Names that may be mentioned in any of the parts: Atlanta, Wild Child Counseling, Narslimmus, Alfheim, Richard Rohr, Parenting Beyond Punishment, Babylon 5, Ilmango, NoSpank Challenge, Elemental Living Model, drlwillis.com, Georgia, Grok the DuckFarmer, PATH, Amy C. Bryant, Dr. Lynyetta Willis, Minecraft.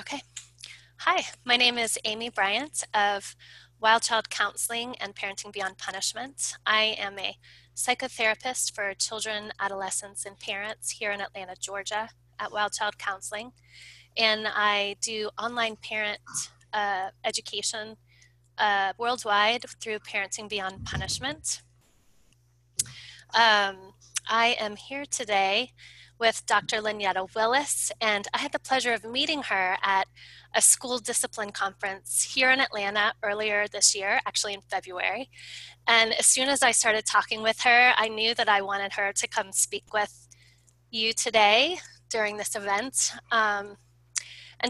Okay. Hi, my name is Amy Bryant of Wild Child Counseling and Parenting Beyond Punishment. I am a psychotherapist for children, adolescents, and parents here in Atlanta, Georgia at Wild Child Counseling. And I do online parent education worldwide through Parenting Beyond Punishment. I am here today with Dr. Lynyetta Willis, and I had the pleasure of meeting her at a school discipline conference here in Atlanta earlier this year, actually in February. And as soon as I started talking with her, I knew that I wanted her to come speak with you today during this event. And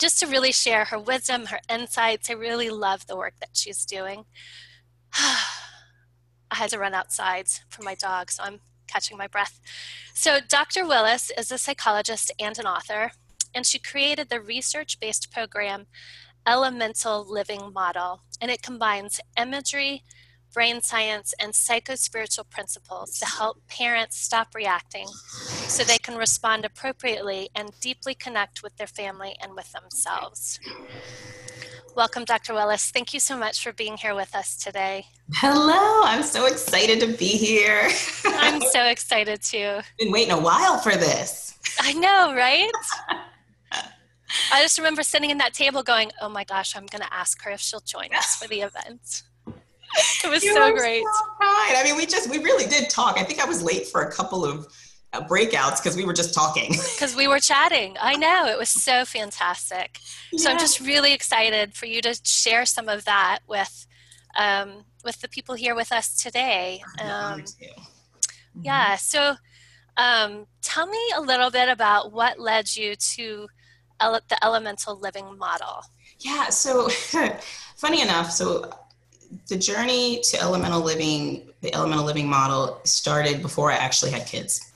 just to really share her wisdom, her insights. I really love the work that she's doing. I had to run outside for my dog, so I'm catching my breath. So Dr. Willis is a psychologist and an author, and she created the research-based program Elemental Living Model, and it combines imagery, brain science, and psychospiritual principles to help parents stop reacting so they can respond appropriately and deeply connect with their family and with themselves. Welcome, Dr. Willis. Thank you so much for being here with us today. Hello. I'm so excited to be here. I'm so excited too. Been waiting a while for this. I know, right? I just remember sitting in that table going, oh my gosh, I'm going to ask her if she'll join us for the event. It was so great. So kind. I mean, we really did talk. I think I was late for a couple of breakouts because we were just talking. Because we were chatting. I know. It was so fantastic. Yeah. So I'm just really excited for you to share some of that with the people here with us today. Yeah. So tell me a little bit about what led you to the Elemental Living Model. Yeah. So funny enough, so the journey to Elemental Living, the Elemental Living Model started before I actually had kids.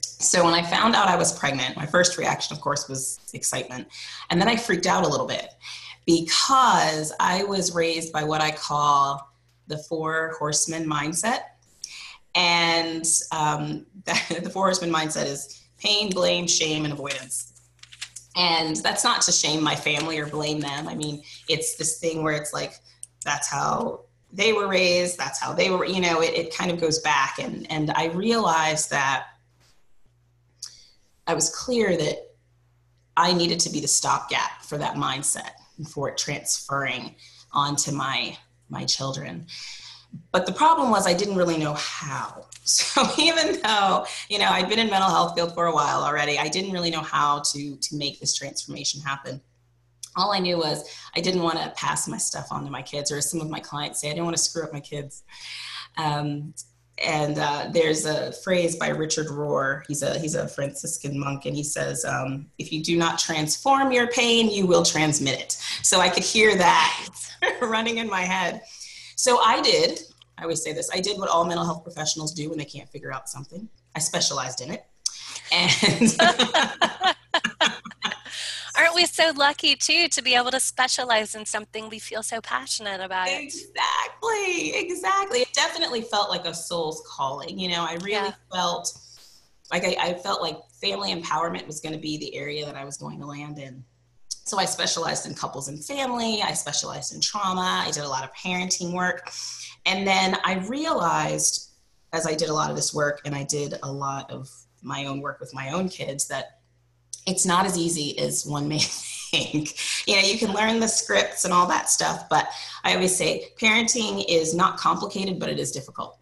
So when I found out I was pregnant, my first reaction, of course, was excitement. And then I freaked out a little bit because I was raised by what I call the four horsemen mindset. And the four horsemen mindset is pain, blame, shame, and avoidance. And that's not to shame my family or blame them. I mean, it's this thing where it's like, that's how they were raised. That's how they were, you know, it kind of goes back. And I realized that I was clear that I needed to be the stopgap for that mindset and for it transferring onto my children. But the problem was I didn't really know how. So even though, you know, I'd been in mental health field for a while already, I didn't really know how to make this transformation happen. All I knew was I didn't want to pass my stuff on to my kids, or as some of my clients say, I didn't want to screw up my kids. There's a phrase by Richard Rohr. He's a Franciscan monk, and he says, if you do not transform your pain, you will transmit it. So I could hear that running in my head. So I always say this, I did what all mental health professionals do when they can't figure out something. I specialized in it. And aren't we so lucky, too, to be able to specialize in something we feel so passionate about? Exactly. Exactly. It definitely felt like a soul's calling. You know, I really felt like I felt like family empowerment was going to be the area that I was going to land in. So I specialized in couples and family. I specialized in trauma. I did a lot of parenting work. And then I realized as I did a lot of this work, and I did a lot of my own work with my own kids, that it's not as easy as one may think. You know, you can learn the scripts and all that stuff, but I always say parenting is not complicated, but it is difficult.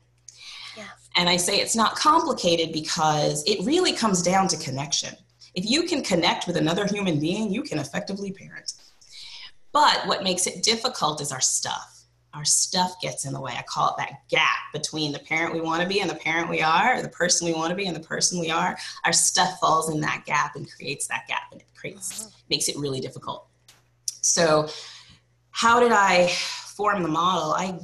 Yeah. And I say it's not complicated because it really comes down to connection. If you can connect with another human being, you can effectively parent. But what makes it difficult is our stuff. Our stuff gets in the way. I call it that gap between the parent we want to be and the parent we are, or the person we want to be and the person we are. Our stuff falls in that gap and creates that gap, and it makes it really difficult. So how did I form the model? I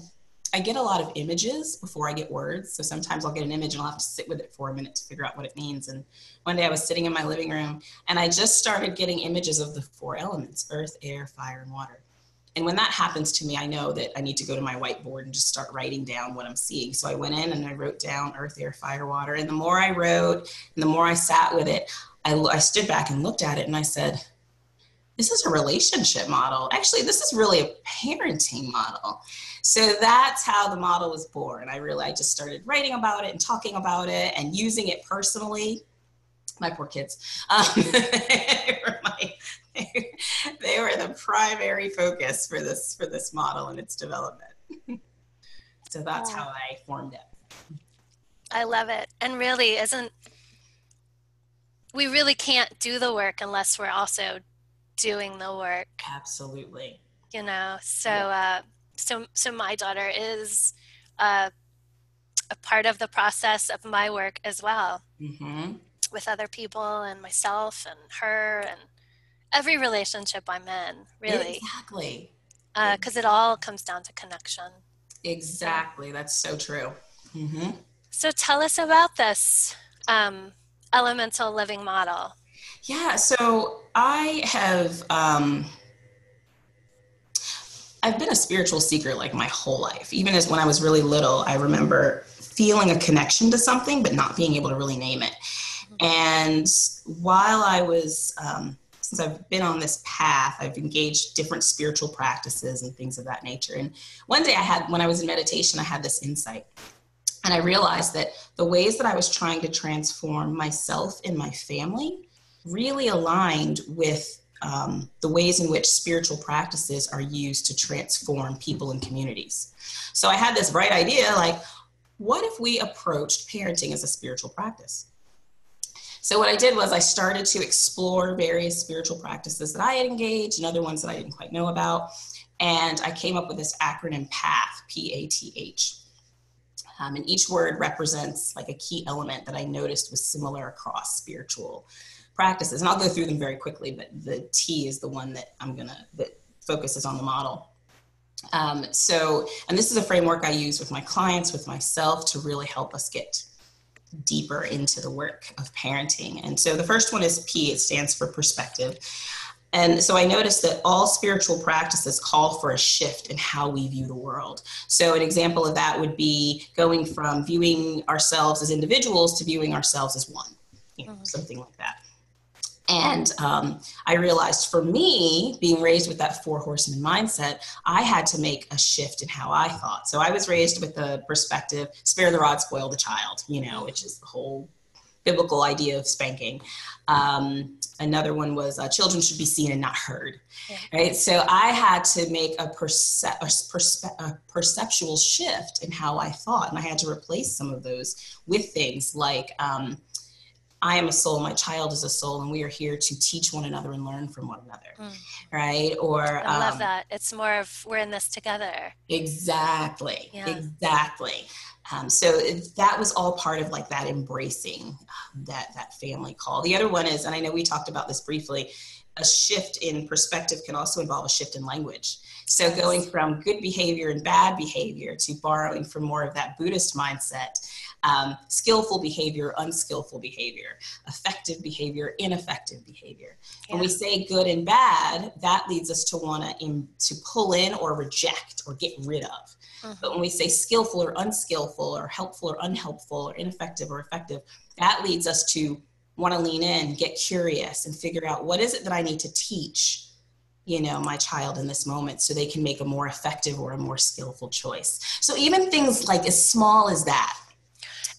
get a lot of images before I get words. So sometimes I'll get an image and I'll have to sit with it for a minute to figure out what it means. And one day I was sitting in my living room and I just started getting images of the four elements: earth, air, fire, and water. And when that happens to me, I know that I need to go to my whiteboard and just start writing down what I'm seeing. So I went in and I wrote down earth, air, fire, water. And the more I wrote and the more I sat with it, I stood back and looked at it and I said, this is a relationship model. Actually, this is really a parenting model. So that's how the model was born. I just started writing about it and talking about it and using it personally. My poor kids. They were the primary focus for this model and its development. So that's how I formed it. I love it. And really, we really can't do the work unless we're also doing the work. Absolutely. You know, so yeah. So my daughter is a part of the process of my work as well. Mm-hmm. With other people and myself and her and every relationship I'm in, really. Exactly. Because it all comes down to connection. Exactly. That's so true. Mm-hmm. So tell us about this elemental living model. Yeah. So I have, I've been a spiritual seeker like my whole life. Even as when I was really little, I remember feeling a connection to something, but not being able to really name it. And while I was, since I've been on this path, I've engaged different spiritual practices and things of that nature. And one day when I was in meditation, I had this insight. And I realized that the ways that I was trying to transform myself and my family really aligned with the ways in which spiritual practices are used to transform people and communities. So I had this bright idea, like, what if we approached parenting as a spiritual practice? So what I did was I started to explore various spiritual practices that I had engaged and other ones that I didn't quite know about. And I came up with this acronym PATH, P-A-T-H. And each word represents like a key element that I noticed was similar across spiritual practices. And I'll go through them very quickly, but the T is the one that that focuses on the model. And this is a framework I use with my clients, with myself, to really help us get deeper into the work of parenting. And so the first one is P, it stands for perspective. And so I noticed that all spiritual practices call for a shift in how we view the world. So an example of that would be going from viewing ourselves as individuals to viewing ourselves as one, something like that. And I realized for me, being raised with that four horsemen mindset, I had to make a shift in how I thought. So I was raised with the perspective, spare the rod, spoil the child, which is the whole biblical idea of spanking. Another one was children should be seen and not heard, right? So I had to make a perceptual shift in how I thought. And I had to replace some of those with things like, I am a soul, my child is a soul, and we are here to teach one another and learn from one another, right? Or I love that. It's more of we're in this together. Exactly, yeah. Exactly. So that was all part of like that embracing that family call. The other one is, and I know we talked about this briefly, a shift in perspective can also involve a shift in language. So going from good behavior and bad behavior to borrowing from more of that Buddhist mindset, skillful behavior, unskillful behavior, effective behavior, ineffective behavior. Yeah. When we say good and bad, that leads us to want to pull in or reject or get rid of. Mm-hmm. But when we say skillful or unskillful or helpful or unhelpful or ineffective or effective, that leads us to want to lean in, get curious, and figure out what is it that I need to teach, my child in this moment so they can make a more effective or a more skillful choice. So even things like as small as that.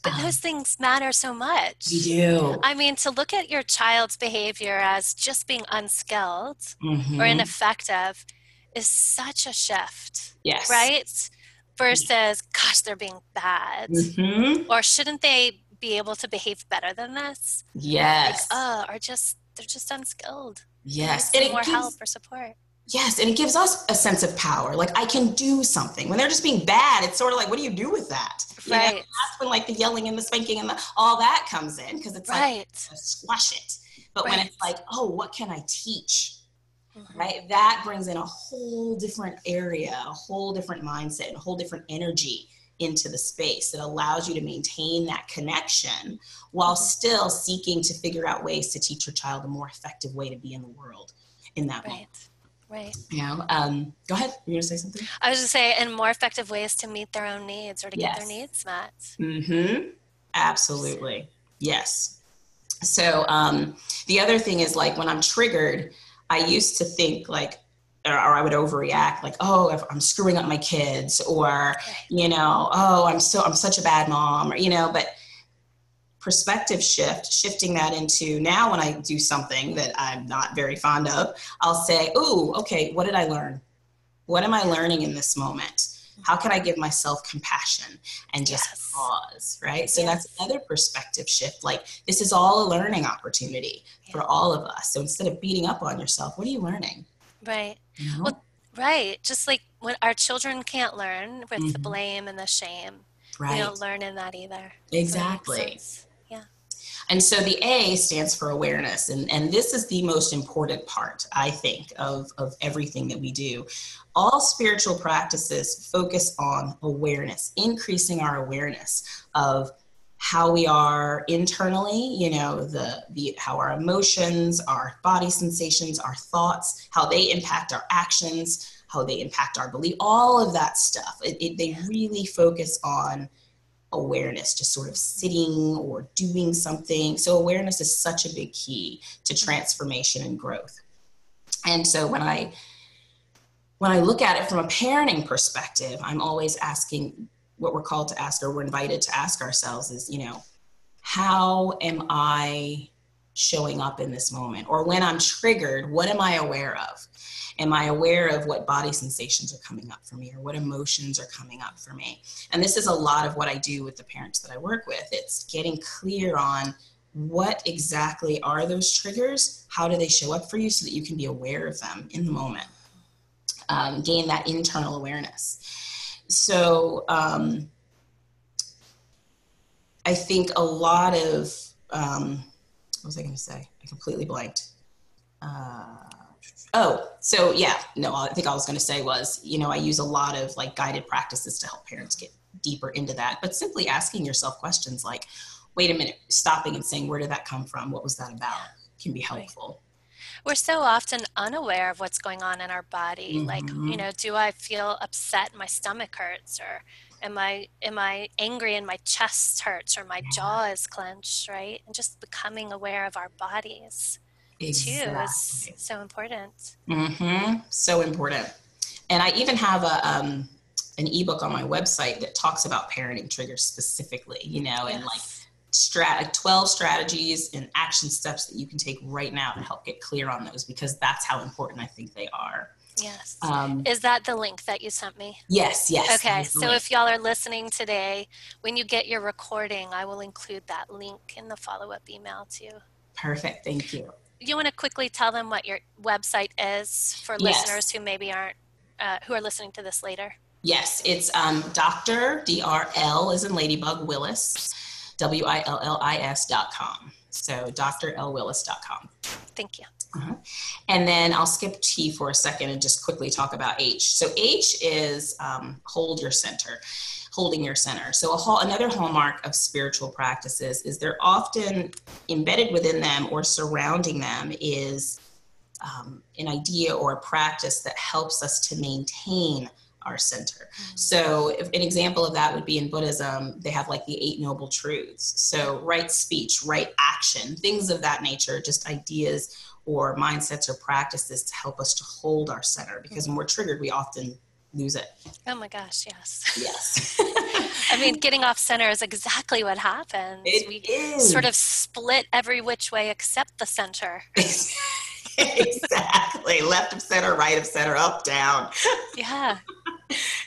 But those things matter so much. You do. I mean, to look at your child's behavior as just being unskilled or ineffective is such a shift. Yes. Right? Versus, gosh, they're being bad. Mm-hmm. Or shouldn't they be able to behave better than this? Yes. Like, they're just unskilled. Yes. And more help or support. Yes. And it gives us a sense of power. Like I can do something. When they're just being bad, it's sort of like, what do you do with that? Right. That's when like the yelling and the spanking and all that comes in. Cause it's like squash it. But when it's like, oh, what can I teach? Mm-hmm. Right. That brings in a whole different area, a whole different mindset, and a whole different energy into the space that allows you to maintain that connection while still seeking to figure out ways to teach your child a more effective way to be in the world in that moment. Right. Go ahead. You're going to say something? I was just saying, and more effective ways to meet their own needs or to get their needs met. Mm-hmm. Absolutely. Yes. So the other thing is like when I'm triggered, I used to think like, or I would overreact like, oh, I'm screwing up my kids, or, you know, oh, I'm such a bad mom, or, you know, but perspective shift, shifting that into now when I do something that I'm not very fond of, I'll say, oh, okay, what did I learn? What am I learning in this moment? How can I give myself compassion and just pause, right? So that's another perspective shift. Like, this is all a learning opportunity for all of us. So instead of beating up on yourself, what are you learning? Right. You know? Well, right. Just like when our children can't learn with the blame and the shame, we don't learn in that either. Exactly. So yeah. And so the A stands for awareness. And this is the most important part, I think, of everything that we do. All spiritual practices focus on awareness, increasing our awareness of how we are internally, you know, how our emotions, our body sensations, our thoughts, how they impact our actions, how they impact our belief, all of that stuff. They really focus on awareness, just sort of sitting or doing something. So awareness is such a big key to transformation and growth. And so when I look at it from a parenting perspective, I'm always asking, what we're called to ask, or we're invited to ask ourselves is, you know, how am I showing up in this moment? Or when I'm triggered, what am I aware of? Am I aware of what body sensations are coming up for me, or what emotions are coming up for me? And this is a lot of what I do with the parents that I work with. It's getting clear on what exactly are those triggers? How do they show up for you so that you can be aware of them in the moment? Gain that internal awareness. So I think a lot of, what was I going to say? I completely blanked. I think I was going to say was, you know, I use a lot of like guided practices to help parents get deeper into that, but simply asking yourself questions like, wait a minute, stopping and saying, where did that come from? What was that about? Can be helpful. We're so often unaware of what's going on in our body. Like, you know, do I feel upset? My stomach hurts, or am I angry and my chest hurts, or my jaw is clenched, right? And just becoming aware of our bodies too is so important. So important. And I even have an ebook on my website that talks about parenting triggers specifically, you know, and like 12 strategies and action steps that you can take right now to help get clear on those, because that's how important I think they are. Yes. Is that the link that you sent me? Yes. Okay. So if y'all are listening today, when you get your recording, I will include that link in the follow-up email too. Perfect. Thank you. You want to quickly tell them what your website is for listeners who maybe aren't, who are listening to this later? Yes. It's Dr. DRL as in Ladybug Willis. WILLIS.com. So drlwillis.com. Thank you. And then I'll skip T for a second and just quickly talk about H. So H is holding your center. So another hallmark of spiritual practices is they're often embedded within them or surrounding them is an idea or a practice that helps us to maintain our center. So an example of that would be in Buddhism, they have like the 8 noble truths. So right speech, right action, things of that nature, just ideas or mindsets or practices to help us to hold our center, because when we're triggered, we often lose it. Oh my gosh. Yes. I mean, getting off center is exactly what happens. We sort of split every which way except the center. Exactly. Left of center, right of center, up, down. Yeah.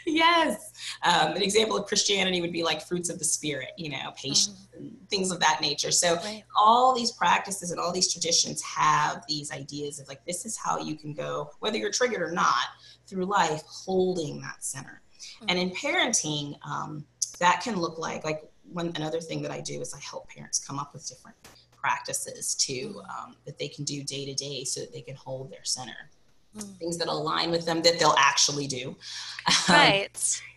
Yes. An example of Christianity would be like fruits of the spirit, you know, patience, and things of that nature. So all these practices and all these traditions have these ideas of like, this is how you can go, whether you're triggered or not, through life, holding that center. And in parenting, that can look like another thing that I do is I help parents come up with different practices too, that they can do day to day so that they can hold their center. Things that align with them that they'll actually do. Right.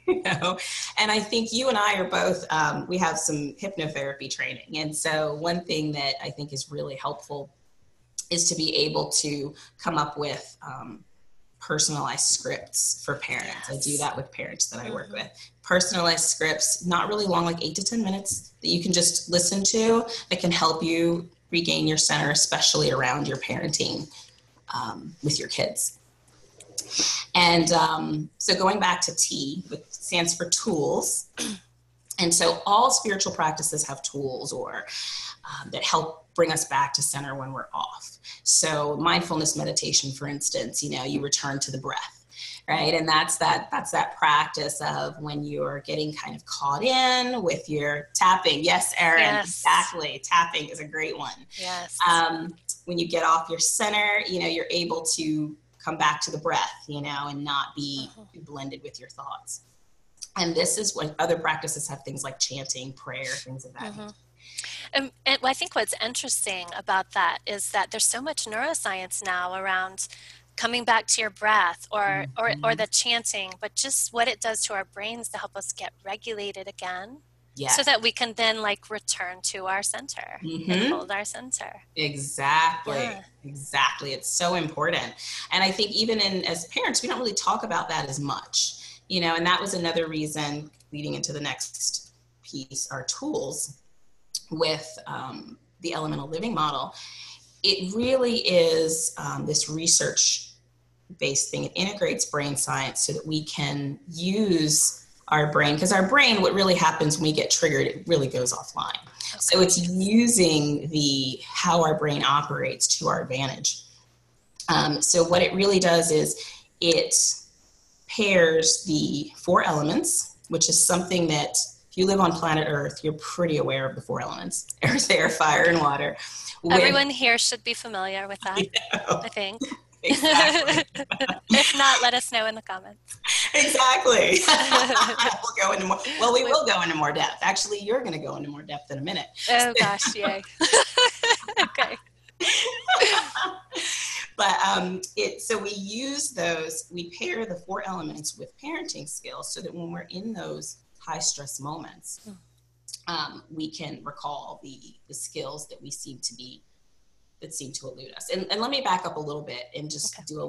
You know, and I think you and I are both, we have some hypnotherapy training. And so one thing that I think is really helpful is to be able to come up with personalized scripts for parents. I do that with parents that I work with. Personalized scripts, not really long, like 8 to 10 minutes that you can just listen to that can help you regain your center, especially around your parenting with your kids. And so going back to T, which stands for tools. And so all spiritual practices have tools or that help bring us back to center when we're off. So mindfulness meditation, for instance, you know, you return to the breath. Right. And that's that practice of when you're getting kind of caught in with your tapping. Yes, Erin, yes. Exactly. Tapping is a great one. Yes. When you get off your center, you know, you're able to come back to the breath, you know, and not be blended with your thoughts. And this is when other practices have things like chanting, prayer, things of that nature. And I think what's interesting about that is that there's so much neuroscience now around coming back to your breath or the chanting, but just what it does to our brains to help us get regulated again. Yes. So that we can then like return to our center and hold our center. Exactly. Yeah. Exactly. It's so important. And I think even as parents, we don't really talk about that as much, you know, and that was another reason leading into the next piece, our tools with the Elemental Living Model. It really is this research-based thing. It integrates brain science so that we can use our brain, because our brain, what really happens when we get triggered, it really goes offline. Okay. So it's using how our brain operates to our advantage. So what it really does is it pairs the four elements, which is something that if you live on planet Earth, you're pretty aware of the four elements: air, fire, and water. Everyone here should be familiar with that, I think. Exactly. If not, let us know in the comments. Exactly. We will go into more depth. Actually, you're going to go into more depth in a minute. Oh, gosh, yay. Okay. But so we use those, we pair the four elements with parenting skills so that when we're in those high-stress moments, we can recall the skills that seem to elude us. And let me back up a little bit and just do a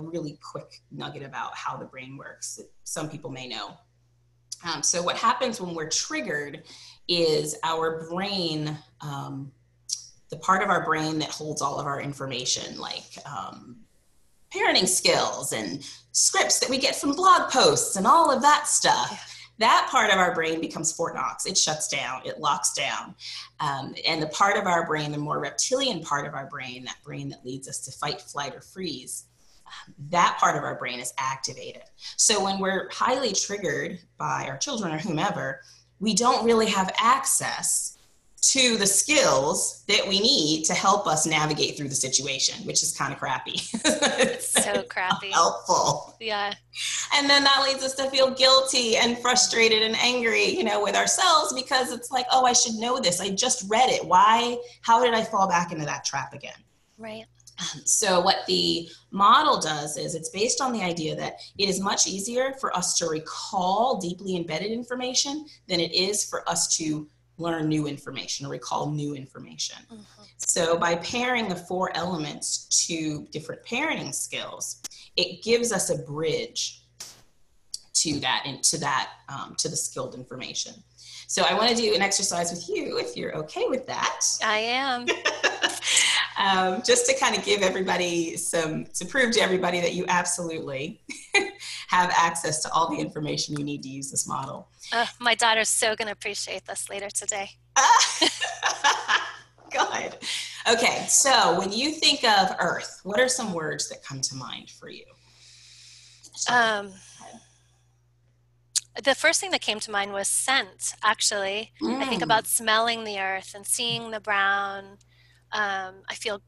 really quick nugget about how the brain works that some people may know. So what happens when we're triggered is our brain, the part of our brain that holds all of our information, like parenting skills and scripts that we get from blog posts and all of that stuff. Yeah. That part of our brain becomes Fort Knox. It shuts down, it locks down. And the part of our brain, the more reptilian part of our brain that leads us to fight, flight, or freeze, that part of our brain is activated. So when we're highly triggered by our children or whomever, we don't really have access to the skills that we need to help us navigate through the situation, which is kind of crappy. So crappy. Helpful. Yeah. And then that leads us to feel guilty and frustrated and angry, you know, with ourselves, because it's like, oh, I should know this. I just read it. Why? How did I fall back into that trap again? Right. So what the model does is it's based on the idea that it is much easier for us to recall deeply embedded information than it is for us to learn new information or recall new information. So by pairing the four elements to different parenting skills, it gives us a bridge to that and to the skilled information. So I want to do an exercise with you if you're okay with that. I am. Just to kind of give everybody to prove to everybody that you absolutely have access to all the information you need to use this model. My daughter's so going to appreciate this later today. Good. Okay, so when you think of Earth, what are some words that come to mind for you? The first thing that came to mind was scent, actually. I think about smelling the earth and seeing the brown. I feel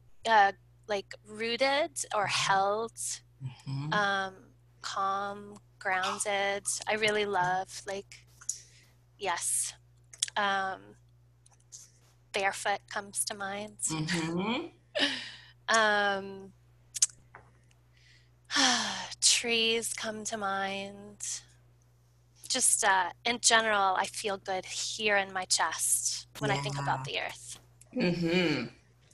like rooted or held, calm, grounded. I really love, like, yes. Barefoot comes to mind. Trees come to mind. Just in general, I feel good here in my chest when I think about the earth.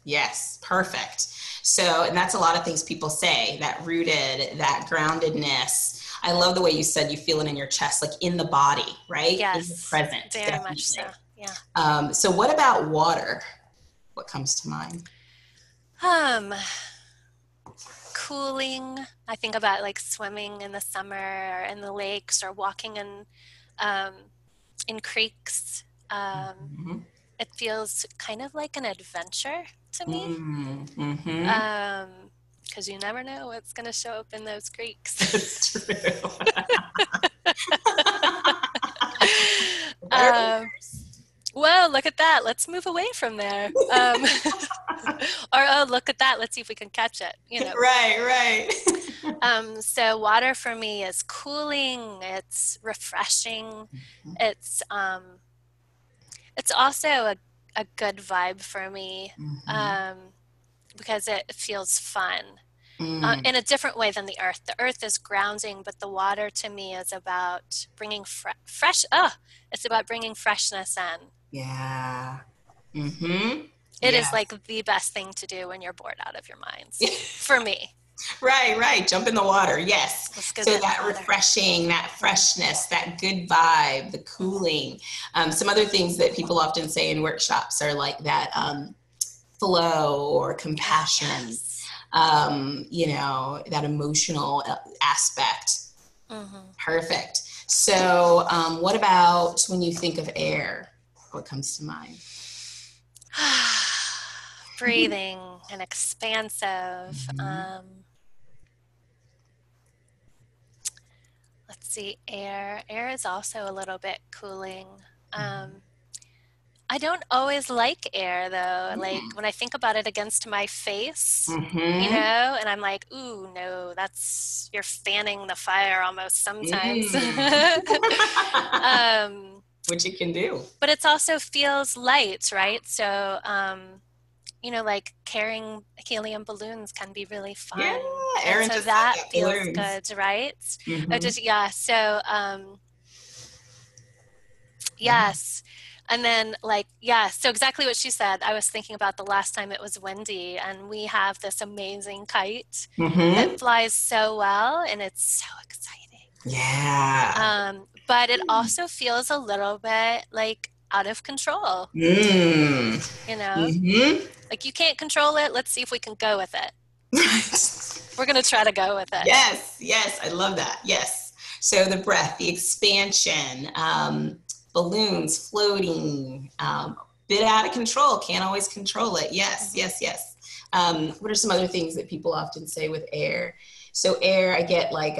Yes, perfect. So, and that's a lot of things people say, that rooted, that groundedness. I love the way you said you feel it in your chest, like in the body, right? Yes. In the present. Very definitely. Much so, yeah. So what about water? What comes to mind? cooling. I think about like swimming in the summer or in the lakes or walking in creeks. Mm-hmm. It feels kind of like an adventure to me. Mm-hmm. 'Cause you never know what's going to show up in those creeks. It's true. Well, look at that. Let's move away from there. Or, oh, look at that. Let's see if we can catch it. You know. Right, right. So water for me is cooling. It's refreshing. Mm-hmm. It's also a good vibe for me. Mm-hmm. Because it feels fun in a different way than the earth. The earth is grounding, but the water to me is about bringing fresh. Oh, it's about bringing freshness in. Yeah. Mm-hmm. It is like the best thing to do when you're bored out of your minds for me. Right, right. Jump in the water. Yes. So that refreshing, that freshness, that good vibe, the cooling. Some other things that people often say in workshops are like that, flow or compassion, you know, that emotional aspect. Mm-hmm. Perfect. So what about when you think of air? What comes to mind? Breathing and expansive. Mm-hmm. Let's see, air. Air is also a little bit cooling. I don't always like air though. Like when I think about it against my face, mm-hmm. you know, and I'm like, ooh, no, that's, you're fanning the fire almost sometimes. Which it can do. But it also feels light, right? So, you know, like carrying helium balloons can be really fun. Yeah, air and so that feels balloons. Good, right? Mm-hmm. Oh, just, yeah, so, yes. And then like, yeah, so exactly what she said. I was thinking about the last time it was windy and we have this amazing kite mm-hmm. that flies so well and it's so exciting. Yeah. But it also feels a little bit like out of control, you know, mm-hmm. like you can't control it. Let's see if we can go with it. We're going to try to go with it. Yes. Yes. I love that. Yes. So the breath, the expansion, balloons, floating, bit out of control, can't always control it. Yes, yes, yes. What are some other things that people often say with air? So air, I get like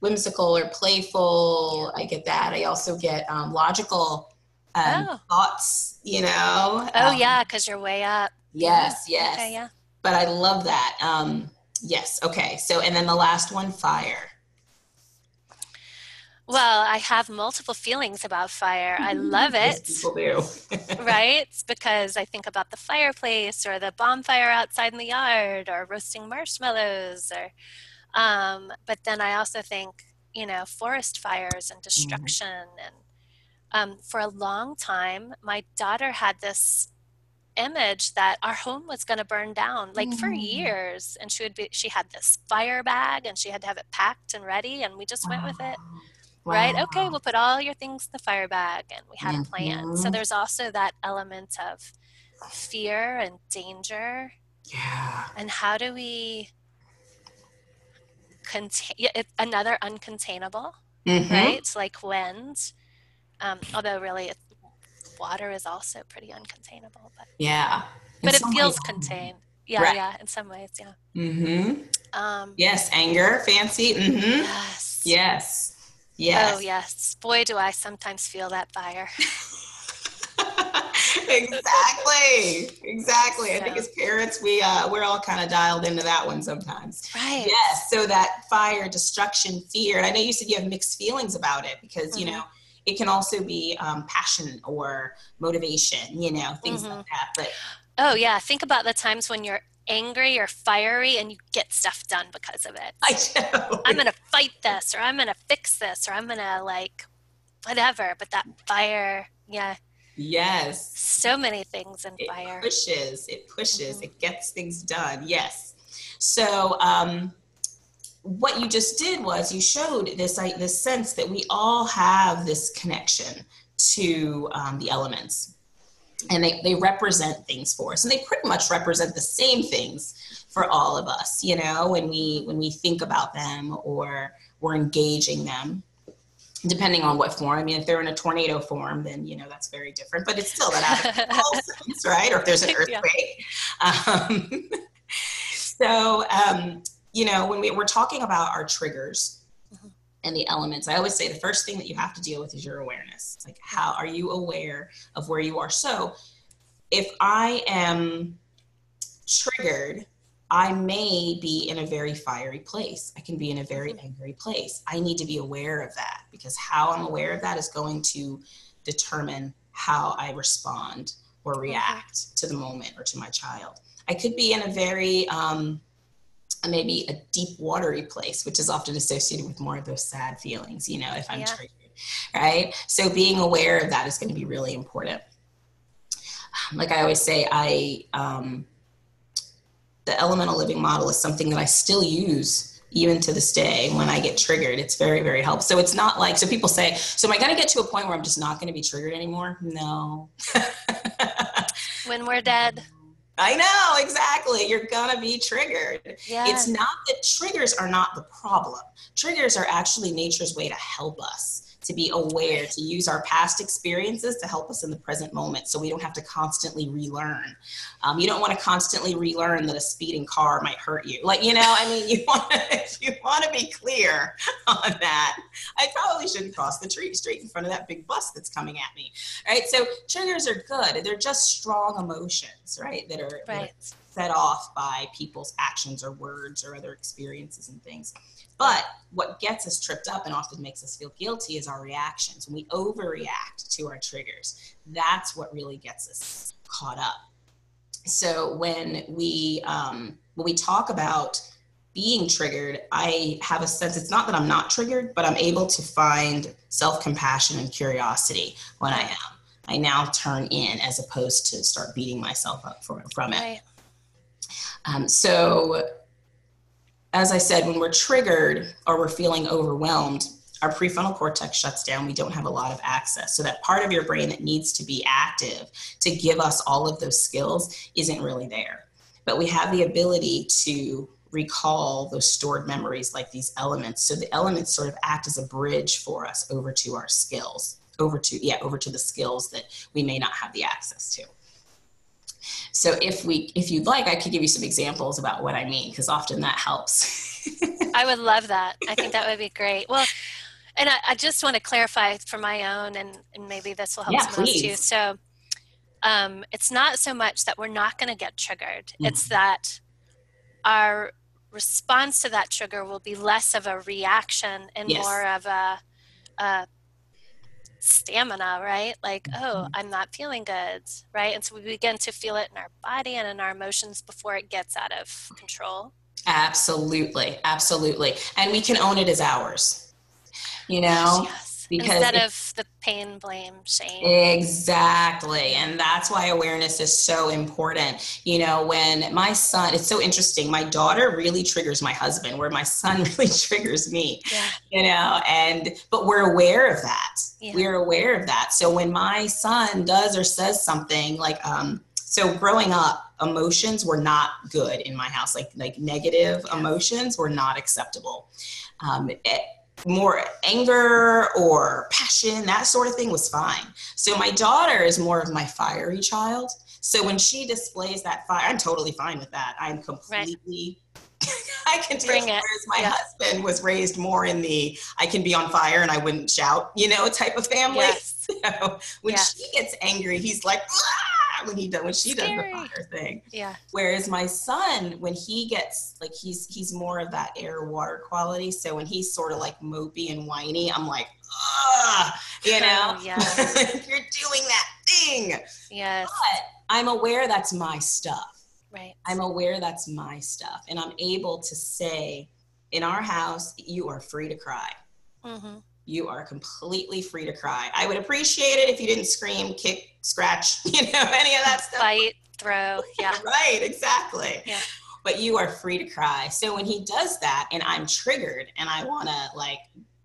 whimsical or playful. I get that. I also get logical thoughts, you know. Oh, yeah, because you're way up. Yes, yes. Okay, yeah. But I love that. Yes, okay. So, and then the last one, fire. Well, I have multiple feelings about fire. I love it. People do. Right? Because I think about the fireplace or the bonfire outside in the yard or roasting marshmallows or, but then I also think, you know, forest fires and destruction. And for a long time, my daughter had this image that our home was going to burn down like for years, and she had this fire bag and she had to have it packed and ready, and we just went with it. Wow. Right, okay, we'll put all your things in the fire bag, and we had a plan. So there's also that element of fear and danger. Yeah. And how do we contain another uncontainable, right? Like wind, although really it's water is also pretty uncontainable, but but it feels contained. Yeah, right. Yeah, in some ways, yeah. Mm-hmm. Yes, anger, fancy. Mm-hmm. Yes, yes, yes. Oh, yes. Boy, do I sometimes feel that fire. Exactly, exactly. So. I think as parents, we're all kind of dialed into that one sometimes. Right. Yes. So that fire, destruction, fear. And I know you said you have mixed feelings about it because you know. It can also be passion or motivation, you know, things like that. But oh, yeah. Think about the times when you're angry or fiery and you get stuff done because of it. I know. I'm going to fight this, or I'm going to fix this, or I'm going to like whatever. But that fire, yeah. Yes. So many things in fire. It pushes. It gets things done. Yes. So, what you just did was you showed this sense that we all have this connection to the elements. and they represent things for us, and they pretty much represent the same things for all of us, you know, when we think about them or we're engaging them, depending on what form. I mean, if they're in a tornado form, then, you know, that's very different, but it's still that out of sense, right? Or if there's an earthquake. Yeah. You know, when we're talking about our triggers and the elements, I always say the first thing that you have to deal with is your awareness. Like, how are you aware of where you are? So if I am triggered, I may be in a very fiery place. I can be in a very angry place. I need to be aware of that, because how I'm aware of that is going to determine how I respond or react to the moment or to my child. I could be in a very, maybe a deep watery place, which is often associated with more of those sad feelings, you know, if I'm triggered, right? So being aware of that is going to be really important. Like I always say, the Elemental Living Model is something that I still use even to this day when I get triggered. It's very, very helpful. So it's not like, so people say, so am I going to get to a point where I'm just not going to be triggered anymore? No. When we're dead. I know, exactly. You're going to be triggered. Yeah. It's not that triggers are not the problem. Triggers are actually nature's way to help us, to be aware, to use our past experiences to help us in the present moment, so we don't have to constantly relearn. You don't want to constantly relearn that a speeding car might hurt you. Like, you know, I mean, you want to be clear on that. I probably shouldn't cross the street in front of that big bus that's coming at me, right? So triggers are good. They're just strong emotions, right, that are set off by people's actions or words or other experiences and things. But what gets us tripped up and often makes us feel guilty is our reactions. When we overreact to our triggers, that's what really gets us caught up. So when we talk about being triggered, I have a sense, it's not that I'm not triggered, but I'm able to find self-compassion and curiosity when I am. I now turn in as opposed to start beating myself up from it. Right. So as I said, when we're triggered or we're feeling overwhelmed, our prefrontal cortex shuts down. We don't have a lot of access. So that part of your brain that needs to be active to give us all of those skills isn't really there. But we have the ability to recall those stored memories, like these elements. So the elements sort of act as a bridge for us over to our skills, over to the skills that we may not have the access to. So if you'd like, I could give you some examples about what I mean, because often that helps. I would love that. I think that would be great. Well, and I just want to clarify for my own, and maybe this will help someone else too. So it's not so much that we're not going to get triggered. Mm-hmm. It's that our response to that trigger will be less of a reaction and more of a stamina, right? Like, oh, I'm not feeling good, right? And so we begin to feel it in our body and in our emotions before it gets out of control. Absolutely. Absolutely. And we can own it as ours, you know? Yes. Because instead of the pain, blame, shame. Exactly. And that's why awareness is so important. You know, when my son, it's so interesting. My daughter really triggers my husband, where my son really triggers me, you know, but we're aware of that. Yeah. We're aware of that. So when my son does or says something like, so growing up, emotions were not good in my house. Like negative emotions were not acceptable. More anger or passion, that sort of thing was fine. So my daughter is more of my fiery child. So when she displays that fire, I'm totally fine with that. I'm completely, I can bring it. Whereas my husband was raised more in the, I can be on fire and I wouldn't shout, you know, type of family. Yes. So when she gets angry, he's like, ah! when she does the fire thing. Yeah. Whereas my son, when he gets like, he's more of that air water quality. So when he's sort of like mopey and whiny, I'm like, ah, you know, you're doing that thing. Yes. But I'm aware that's my stuff. Right. I'm aware that's my stuff. And I'm able to say, in our house, you are free to cry. Mm-hmm. You are completely free to cry. I would appreciate it if you didn't scream, kick, scratch, you know, any of that stuff. Bite, throw. Yeah. Right. Exactly. Yeah. But you are free to cry. So when he does that and I'm triggered and I want to like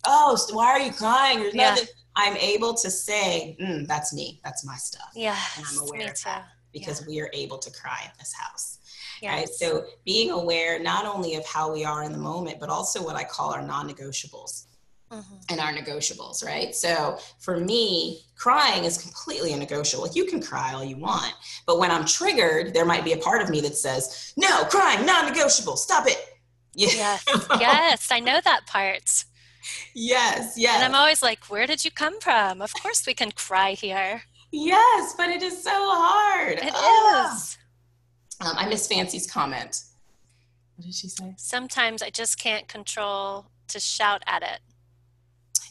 oh, so why are you crying? There's nothing. I'm able to say, that's me. That's my stuff. Yeah. And I'm aware of that because we are able to cry in this house. Yes. Right? So being aware not only of how we are in the moment, but also what I call our non-negotiables. Mm-hmm. And our negotiables, right? So for me, crying is completely a negotiable. Like, you can cry all you want, but when I'm triggered, there might be a part of me that says, no, crying, non-negotiable, stop it. Yes, yes, I know that part. Yes, yes. And I'm always like, where did you come from? Of course we can cry here. Yes, but it is so hard. It is. I miss Fancy's comment. What did she say? Sometimes I just can't control to shout at it.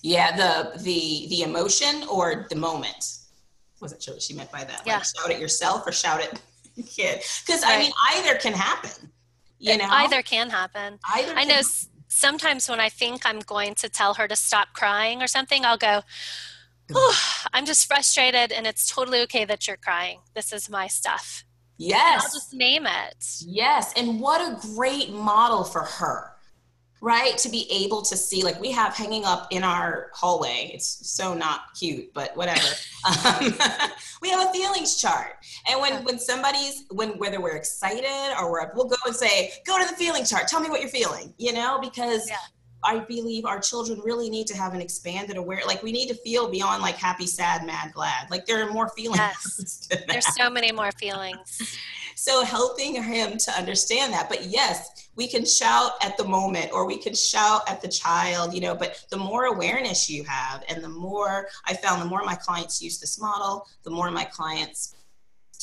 Yeah, the emotion or the moment. Wasn't sure what she meant by that. Yeah. Like, shout at yourself or shout at the kid. Because right. I mean, either can happen. You know? Either can happen. Sometimes when I think I'm going to tell her to stop crying or something, I'll go, oh, I'm just frustrated and it's totally okay that you're crying. This is my stuff. Yes. And I'll just name it. Yes. And what a great model for her. Right? To be able to see, like, we have hanging up in our hallway. It's so not cute, but whatever. We have a feelings chart. And when somebody's, whether we're excited or we'll go and say, go to the feeling chart. Tell me what you're feeling, you know, because I believe our children really need to have an expanded awareness. Like, we need to feel beyond like happy, sad, mad, glad. Like, there are more feelings. Yes. There's so many more feelings. So helping him to understand that. But yes, we can shout at the moment or we can shout at the child, you know, but the more awareness you have and the more I found, the more my clients use this model, the more my clients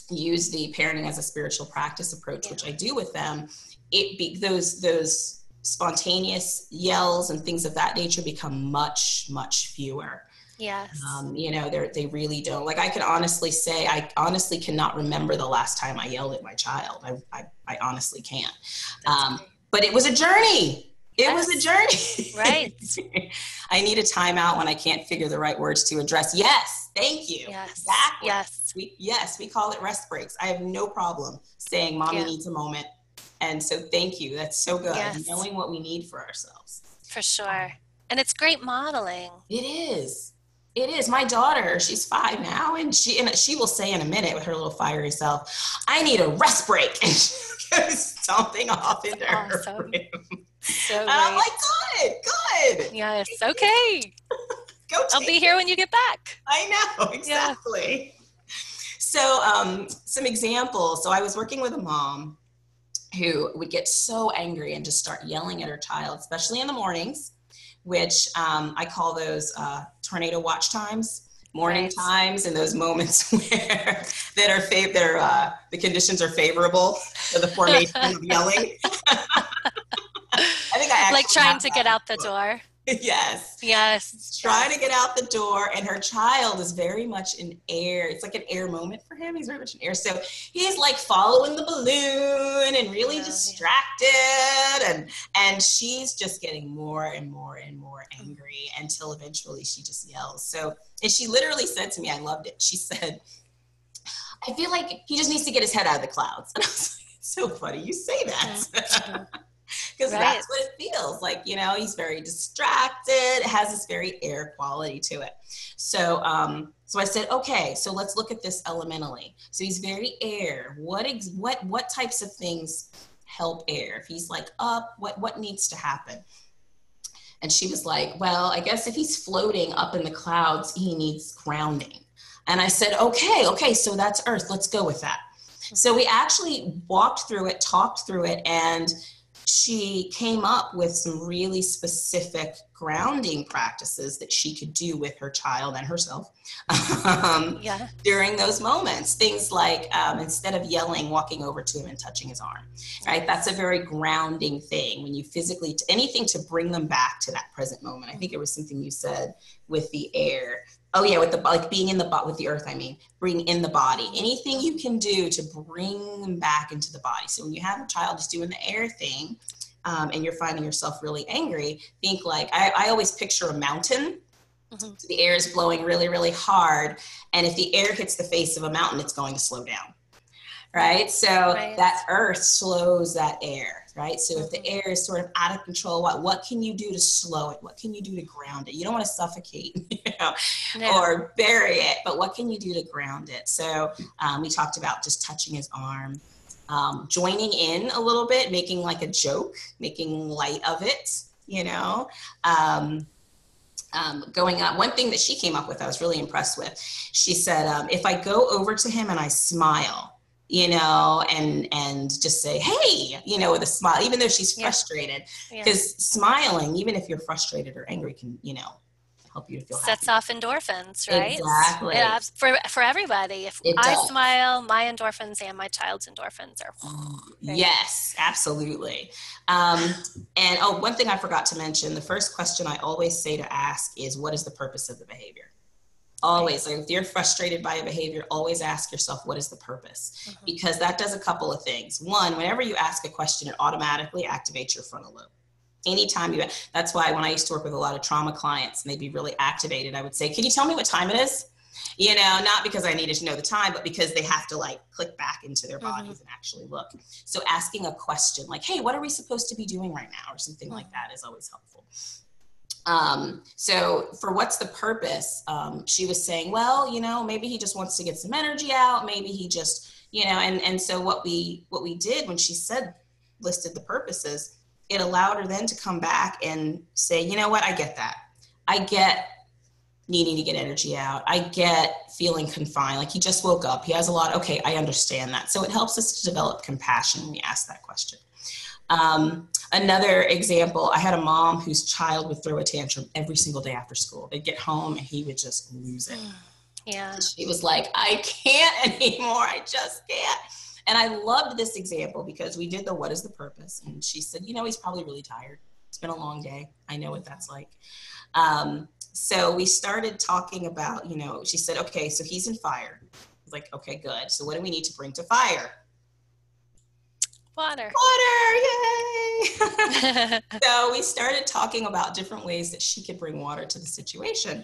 use the parenting as a spiritual practice approach, which I do with them, those spontaneous yells and things of that nature become much, much fewer. Yes. You know, they really don't. Like, I could honestly say, I honestly cannot remember the last time I yelled at my child. I honestly can't. But it was a journey. It was a journey. Right. I need a timeout when I can't figure the right words to address. Yes. Thank you. Yes. Exactly. Yes. We call it rest breaks. I have no problem saying mommy needs a moment. And so thank you. That's so good. Yes. Knowing what we need for ourselves. For sure. And it's great modeling. It is. My daughter, she's 5 now, and she will say in a minute with her little fiery self, I need a rest break. And she goes stomping off into her room. So and I'm like, good. Yes, okay. Go I'll be here when you get back. I know, exactly. Yeah. So some examples. So I was working with a mom who would get so angry and just start yelling at her child, especially in the mornings, which I call those tornado watch times, morning times, and those moments where that are the conditions are favorable for the formation of yelling. I think I like trying to get out the door. Yes. Yes. Trying to get out the door, and her child is very much in air. It's like an air moment for him. He's very much in air. So he's like following the balloon and really distracted, and she's just getting more and more and more angry until eventually she just yells. So, and she literally said to me, I loved it. She said, I feel like he just needs to get his head out of the clouds. And I was like, it's so funny you say that. Because that's what it feels like, you know, he's very distracted. It has this very air quality to it. So, so I said, okay, so let's look at this elementally. So he's very air. What types of things help air? If he's like up, what needs to happen? And she was like, well, I guess if he's floating up in the clouds, he needs grounding. And I said, okay. So that's earth. Let's go with that. Mm-hmm. So we actually walked through it, talked through it, and she came up with some really specific grounding practices that she could do with her child and herself during those moments. Things like instead of yelling, walking over to him and touching his arm, right? That's a very grounding thing when you physically, anything to bring them back to that present moment. I think it was something you said with the air. Oh yeah, with the, like being in the, with the earth, I mean, bring in the body. Anything you can do to bring them back into the body. So when you have a child just doing the air thing and you're finding yourself really angry, think like, I always picture a mountain. Mm-hmm. So the air is blowing really, really hard. And if the air hits the face of a mountain, it's going to slow down, right? So that earth slows that air. right? So if the air is sort of out of control, what can you do to slow it? What can you do to ground it? You don't want to suffocate, or bury it, but what can you do to ground it? So we talked about just touching his arm, joining in a little bit, making like a joke, making light of it, going up. One thing that she came up with, I was really impressed with. She said, if I go over to him and I smile, and just say, hey, with a smile, even though she's frustrated, because smiling, even if you're frustrated or angry, can, help you to feel happy. Sets off endorphins, right? Exactly. Yeah, for everybody. If I smile, my endorphins and my child's endorphins are. Right? Yes, absolutely. And one thing I forgot to mention, the first question I always say to ask is, what is the purpose of the behavior? Always, like if you're frustrated by a behavior, always ask yourself, what is the purpose? Mm-hmm. Because that does a couple of things. One, whenever you ask a question, it automatically activates your frontal lobe. Anytime you, that's why when I used to work with a lot of trauma clients and they'd be really activated, I would say, can you tell me what time it is? Not because I needed to know the time, but because they have to like click back into their bodies and actually look. So asking a question like, hey, what are we supposed to be doing right now? Or something like that is always helpful. So for what's the purpose, she was saying, well, maybe he just wants to get some energy out. Maybe he just, and so what we did when she listed the purposes, it allowed her then to come back and say, you know what, I get that. I get needing to get energy out. I get feeling confined. Like he just woke up. He has a lot. Okay, I understand that. So it helps us to develop compassion when we ask that question. Another example, I had a mom whose child would throw a tantrum every single day after school. They'd get home and he would just lose it. Yeah. She was like, I can't anymore. I just can't. And I loved this example because we did the what is the purpose? And she said, he's probably really tired. It's been a long day. I know what that's like. So we started talking about, she said, okay, so he's in fire. I was like, okay, good. So what do we need to bring to fire? Water. Water, yay! So we started talking about different ways that she could bring water to the situation.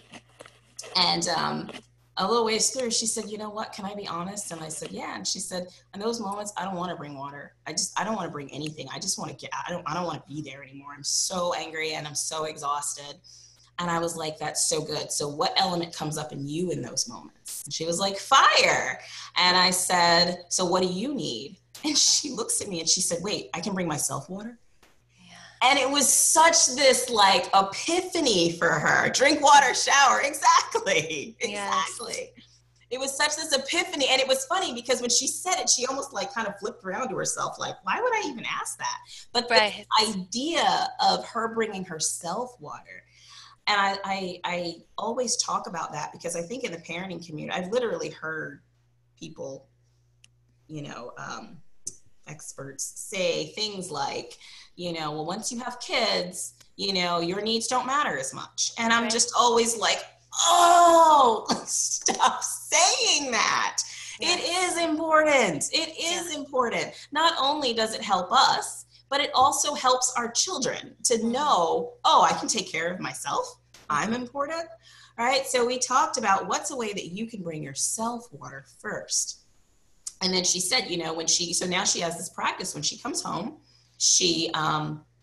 And a little ways through, she said, you know what, can I be honest? And I said, yeah. And she said, in those moments, I don't want to bring water. I don't want to bring anything. I just want to get out. I don't want to be there anymore. I'm so angry and I'm so exhausted. And I was like, that's so good. So what element comes up in you in those moments? And she was like, fire. And I said, so what do you need? And she looks at me and she said, wait, I can bring myself water. And it was such this like epiphany for her. Drink water, shower. Exactly. Exactly. Yes. It was such this epiphany. And it was funny because when she said it, she almost like kind of flipped around to herself. Like, why would I even ask that? But the idea of her bringing herself water. And I always talk about that because I think in the parenting community, I've literally heard people, experts say things like, well, once you have kids, your needs don't matter as much. And I'm just always like, oh, stop saying that. Yeah. It is important. It is important. Not only does it help us, but it also helps our children to know, oh, I can take care of myself. I'm important. All right. So we talked about what's a way that you can bring yourself water first. And then she said, so now she has this practice when she comes home. She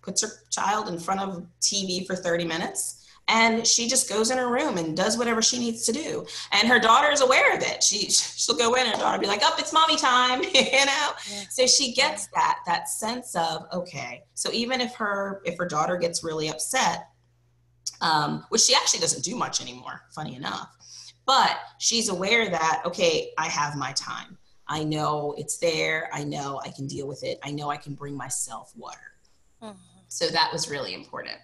puts her child in front of TV for 30 minutes and she just goes in her room and does whatever she needs to do. And her daughter is aware of it. She'll go in and her daughter will be like, it's mommy time, Yeah. So she gets that sense of, okay. So even if her daughter gets really upset, which she actually doesn't do much anymore, funny enough, but she's aware that, okay, I have my time. I know it's there. I know I can deal with it. I know I can bring myself water. Mm-hmm. So that was really important.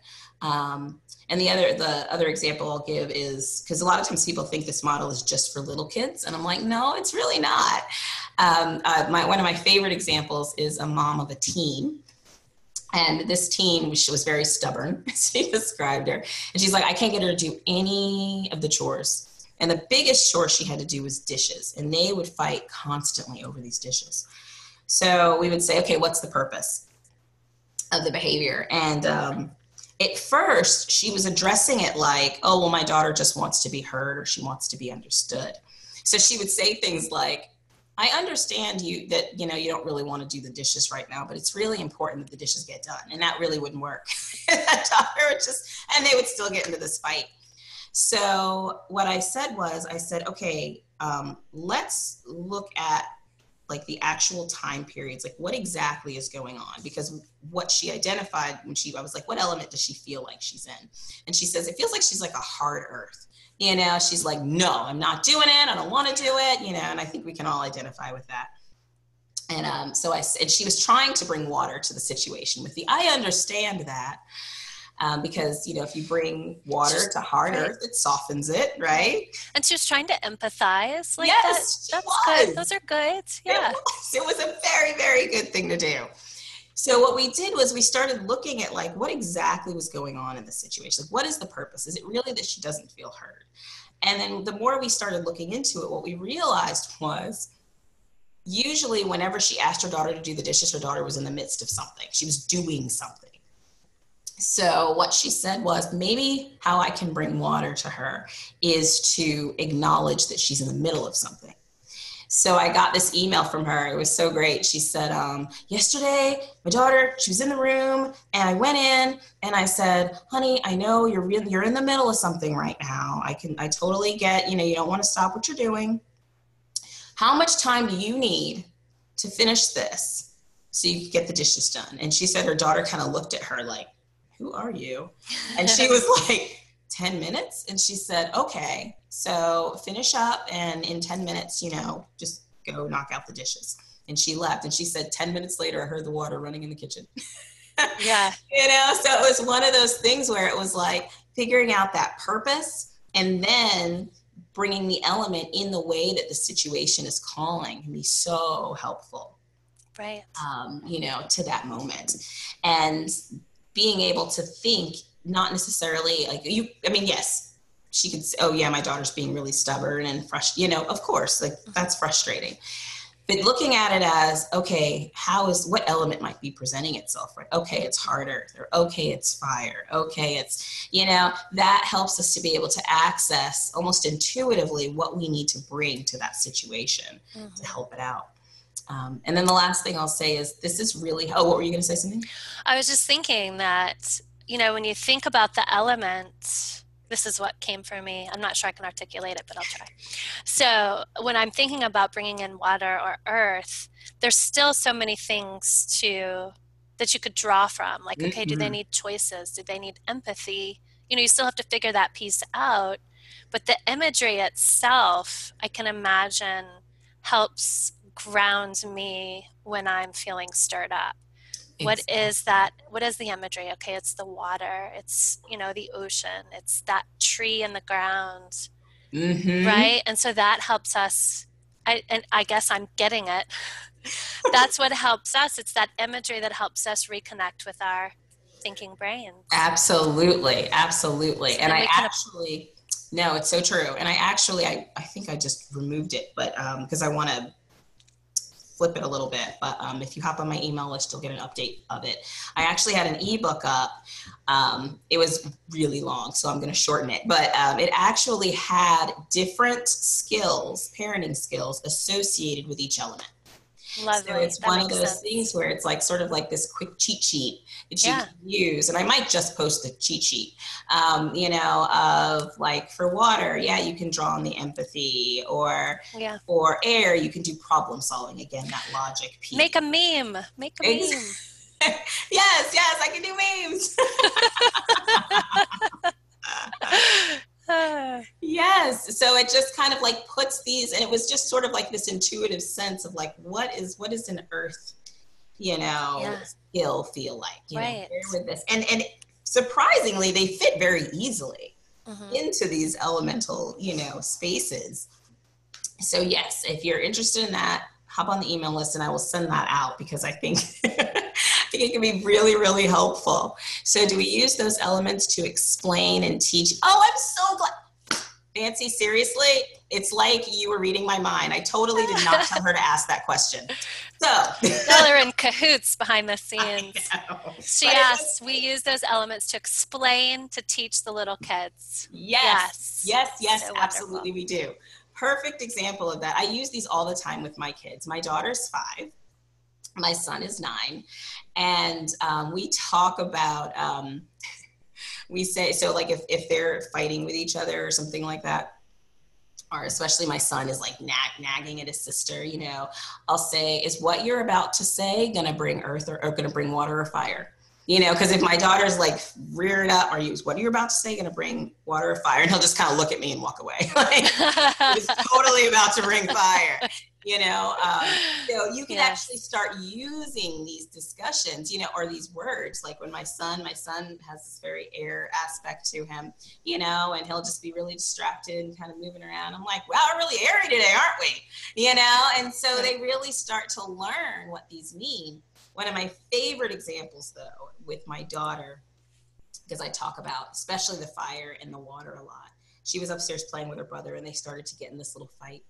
And the other example I'll give is, because a lot of times people think this model is just for little kids. And I'm like, no, it's really not. One of my favorite examples is a mom of a teen. And this teen, she was very stubborn. She described her. And she's like, I can't get her to do any of the chores. And the biggest chore she had to do was dishes. And they would fight constantly over these dishes. So we would say, okay, what's the purpose of the behavior? And at first, she was addressing it like, oh, well, my daughter just wants to be heard or she wants to be understood. So she would say things like, I understand you that, you know, you don't really want to do the dishes right now, but it's really important that the dishes get done. And that really wouldn't work. That daughter would just, and they would still get into this fight. So what I said was, I said, okay, let's look at like the actual time periods, like what exactly is going on? Because what she identified when I was like, what element does she feel like she's in? And she says, it feels like she's like a hard earth. You know, she's like, no, I'm not doing it. I don't want to do it. You know, and I think we can all identify with that. And so I said, she was trying to bring water to the situation with the, I understand that. Because, you know, if you bring water to hard earth, it softens it, right? And she was trying to empathize. Like yes, that. That's good. Those are good. Yeah. It was a very, very good thing to do. So what we did was we started looking at like what exactly was going on in the situation. Like, what is the purpose? Is it really that she doesn't feel heard? And then the more we started looking into it, what we realized was usually whenever she asked her daughter to do the dishes, her daughter was in the midst of something. She was doing something. So what she said was, maybe how I can bring water to her is to acknowledge that she's in the middle of something. So I got this email from her. It was so great. She said, yesterday, my daughter, she was in the room and I went in and I said, honey, I know you're in the middle of something right now. I totally get, you know, you don't want to stop what you're doing. How much time do you need to finish this so you can get the dishes done? And she said her daughter kind of looked at her like, who are you? And she was like, 10 minutes. And she said, okay, so finish up. And in 10 minutes, you know, just go knock out the dishes. And she left. And she said, 10 minutes later, I heard the water running in the kitchen. Yeah. You know, so it was one of those things where it was like figuring out that purpose and then bringing the element in the way that the situation is calling can be so helpful. Right. You know, to that moment. And being able to think, not necessarily like you, I mean, yes, she could say, oh yeah, my daughter's being really stubborn and frustrated, you know, of course, like that's frustrating. But looking at it as, okay, what element might be presenting itself, right? Okay, it's hard earth, or okay, it's fire. Okay, it's, you know, that helps us to be able to access almost intuitively what we need to bring to that situation to help it out. And then the last thing I'll say is this is really, oh, what were you going to say something? I was just thinking that, you know, when you think about the element, this is what came for me. I'm not sure I can articulate it, but I'll try. So when I'm thinking about bringing in water or earth, there's still so many things that you could draw from. Like, okay, do they need choices? Do they need empathy? You know, you still have to figure that piece out. But the imagery itself, I can imagine, helps ground me when I'm feeling stirred up. Exactly. What is that? What is the imagery? Okay, it's the water. It's, you know, the ocean. It's that tree in the ground, right? And so that helps us. I guess I'm getting it. That's what helps us. It's that imagery that helps us reconnect with our thinking brains. Absolutely, absolutely. So and I actually, no, it's so true. And I actually, I think I just removed it, but because I want to flip it a little bit, but if you hop on my email list, you'll get an update of it. I actually had an ebook up. It was really long, so I'm going to shorten it, but it actually had different skills, parenting skills associated with each element. Lovely. So it's one of those things where it's like sort of like this quick cheat sheet that you can use. And I might just post the cheat sheet, you know, of like for water, yeah, you can draw on the empathy or for air, you can do problem solving. Again, that logic piece. Make a meme. yes, I can do memes. Yes. So it just kind of like puts these, and it was just sort of like this intuitive sense of like, what is an earth, you know, skill feel like, you know, with this. And surprisingly, they fit very easily into these elemental, you know, spaces. So yes, if you're interested in that, hop on the email list and I will send that out because I think it can be really, really helpful. So do we use those elements to explain and teach? Oh, I'm so glad. Nancy, seriously, it's like you were reading my mind. I totally did not tell her to ask that question. So y'all are in cahoots behind the scenes. She asked, we use those elements to explain, to teach the little kids. Yes, so absolutely we do. perfect example of that. I use these all the time with my kids. My daughter's 5. My son is 9. And we talk about, we say, so like if they're fighting with each other or something like that, or especially my son is like nagging at his sister, you know, I'll say, is what you're about to say going to bring earth or going to bring water or fire? You know, because if my daughter's like reared up, or you, what are you about to say going to bring water or fire? And he'll just kind of look at me and walk away. Like, it's totally about to bring fire, you know. So you can actually start using these discussions, you know, or these words. Like when my son has this very air aspect to him, you know, and he'll just be really distracted and kind of moving around. I'm like, wow, we're really airy today, aren't we? You know, and so they really start to learn what these mean. One of my favorite examples, though, with my daughter, because I talk about especially the fire and the water a lot. She was upstairs playing with her brother, and they started to get in this little fight,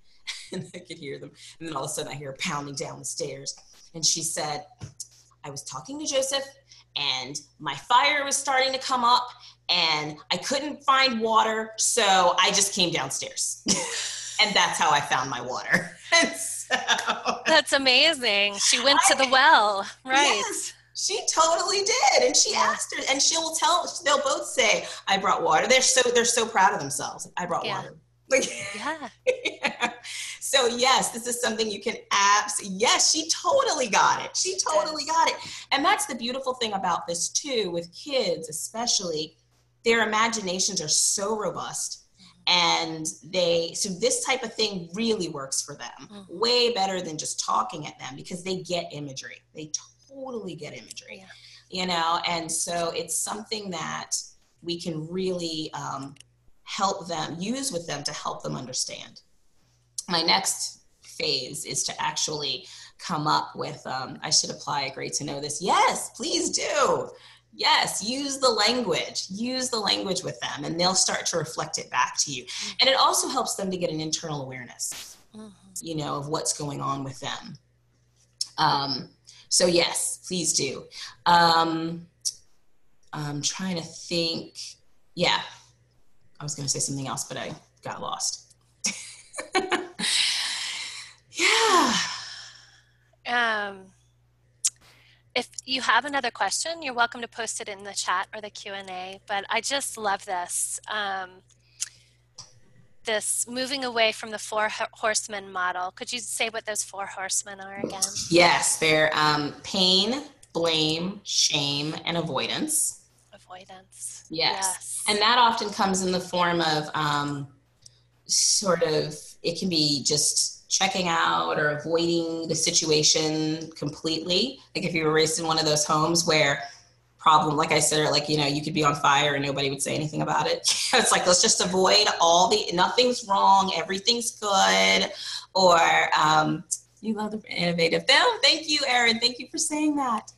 and I could hear them. And then all of a sudden, I hear her pounding down the stairs, and she said, I was talking to Joseph, and my fire was starting to come up, and I couldn't find water, so I just came downstairs. And that's how I found my water. So, that's amazing. She went to the well, right? Yes, she totally did. And she asked her, and she'll tell, they'll both say, I brought water. They're so proud of themselves. I brought water. Like, yeah. So yes, this is something you can yes, she totally got it. She totally got it. And that's the beautiful thing about this too, with kids, especially, their imaginations are so robust. And so this type of thing really works for them way better than just talking at them, because they get imagery. They totally get imagery, you know? And so it's something that we can really help them, use with them to help them understand. My next phase is to actually come up with, I should apply a grade to know this. Yes, please do. Yes, use the language with them, and they'll start to reflect it back to you. And it also helps them to get an internal awareness, you know, of what's going on with them. So yes, please do. I'm trying to think. Yeah, I was going to say something else, but I got lost. Yeah. If you have another question, you're welcome to post it in the chat or the Q&A, but I just love this. This moving away from the 4 horsemen model. Could you say what those 4 horsemen are again? Yes, they're pain, blame, shame, and avoidance. Avoidance. Yes. And that often comes in the form of sort of, it can be just checking out or avoiding the situation completely. Like if you were raised in one of those homes where problem, like I said, like, you know, you could be on fire and nobody would say anything about it. It's like, let's just avoid all nothing's wrong. Everything's good. Or you love the innovative film. Thank you, Erin. Thank you for saying that.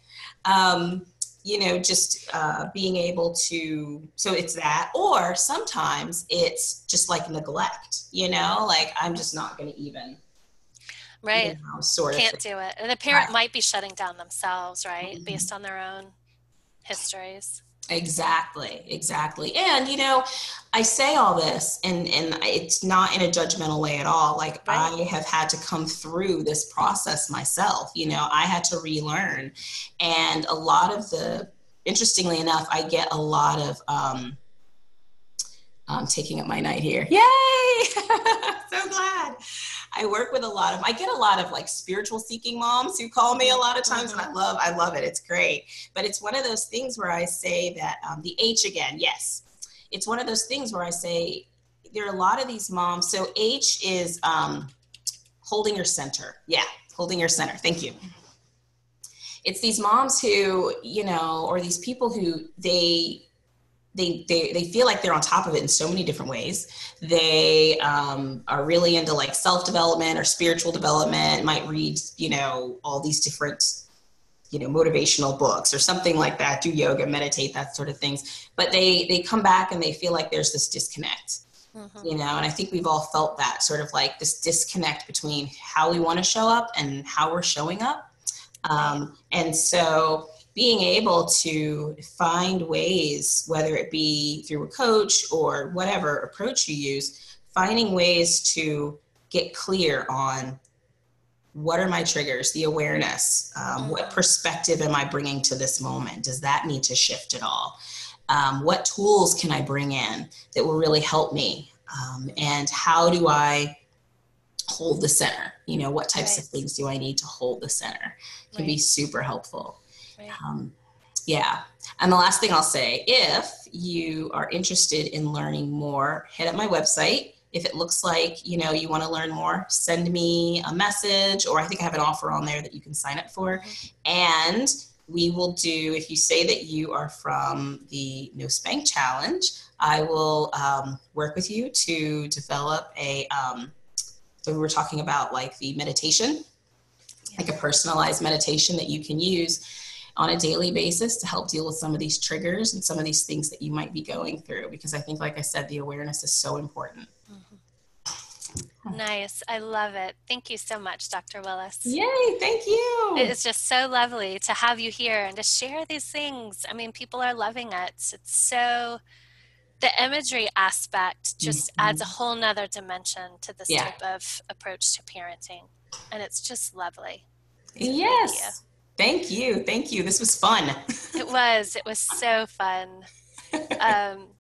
You know, just being able to, so it's that, or sometimes it's just like neglect, you know, like I'm just not going to even. Right. You know, can't do it. And the parent might be shutting down themselves, right? Mm-hmm. Based on their own histories. Exactly. And, you know, I say all this and it's not in a judgmental way at all. Like I have had to come through this process myself. You know, I had to relearn. And a lot of interestingly enough, I get a lot of, I'm taking up my night here. Yay! So glad. I get a lot of like spiritual seeking moms who call me a lot of times, and I love it. It's great. But it's one of those things where I say that the H again, yes. It's one of those things where I say there are a lot of these moms. So H is holding your center. Yeah, holding your center. Thank you. It's these moms who, you know, or these people who they feel like they're on top of it in so many different ways. They are really into like self-development or spiritual development, might read, you know, all these different, you know, motivational books or something like that, do yoga, meditate, that sort of things. But they come back and they feel like there's this disconnect, you know, and I think we've all felt that sort of like this disconnect between how we want to show up and how we're showing up. And so being able to find ways, whether it be through a coach or whatever approach you use, finding ways to get clear on what are my triggers, the awareness, what perspective am I bringing to this moment? Does that need to shift at all? What tools can I bring in that will really help me? And how do I hold the center? You know, what types of things do I need to hold the center? It can be super helpful. Yeah. And the last thing I'll say, if you are interested in learning more, hit up my website. If it looks like, you know, you want to learn more, send me a message, or I think I have an offer on there that you can sign up for. And we will do, if you say that you are from the NoSpank Challenge, I will work with you to develop a, so we were talking about like the meditation, like a personalized meditation that you can use on a daily basis to help deal with some of these triggers and some of these things that you might be going through. Because I think, like I said, the awareness is so important. Nice. I love it. Thank you so much, Dr. Willis. Yay. Thank you. It is just so lovely to have you here and to share these things. I mean, people are loving it. It's so, the imagery aspect just adds a whole nother dimension to this type of approach to parenting. And it's just lovely. Yes. Thank you. Thank you. This was fun. It was so fun.